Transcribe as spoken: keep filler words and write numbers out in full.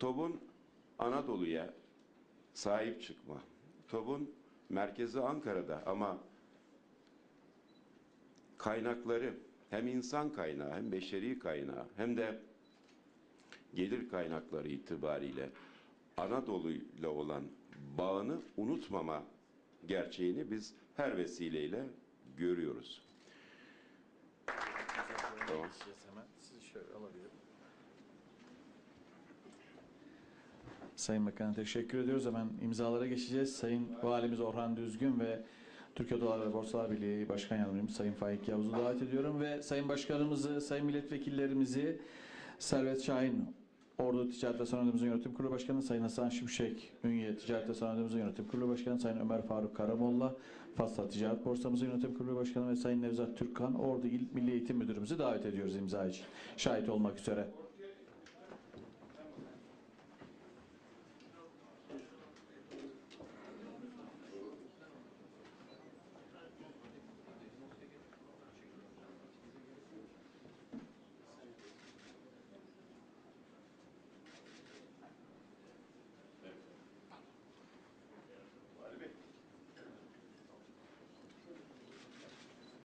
T O B'un Anadolu'ya sahip çıkma, T O B'un merkezi Ankara'da ama kaynakları hem insan kaynağı hem beşeri kaynağı hem de gelir kaynakları itibariyle Anadolu'yla olan bağını unutmama gerçeğini biz her vesileyle görüyoruz. Tamam. Sizi şöyle alabilirim. Sayın Bakan'a teşekkür ediyoruz. Hemen imzalara geçeceğiz. Sayın Valimiz Orhan Düzgün ve Türkiye Odalar ve Borsalar Birliği Başkan Yardımcımız Sayın Faik Yavuz'u davet ediyorum ve Sayın Başkanımızı, Sayın Milletvekillerimizi Servet Şahin, Ordu Ticaret ve Sanayi Odamızın Yönetim Kurulu Başkanı, Sayın Hasan Şimşek, Ünye Ticaret ve Sanayi Odamızın Yönetim Kurulu Başkanı, Sayın Ömer Faruk Karamolla, Fasla Ticaret Borsamızın Yönetim Kurulu Başkanı ve Sayın Nevzat Türkan, Ordu İl Milli Eğitim Müdürümüzü davet ediyoruz imza için. Şahit olmak üzere.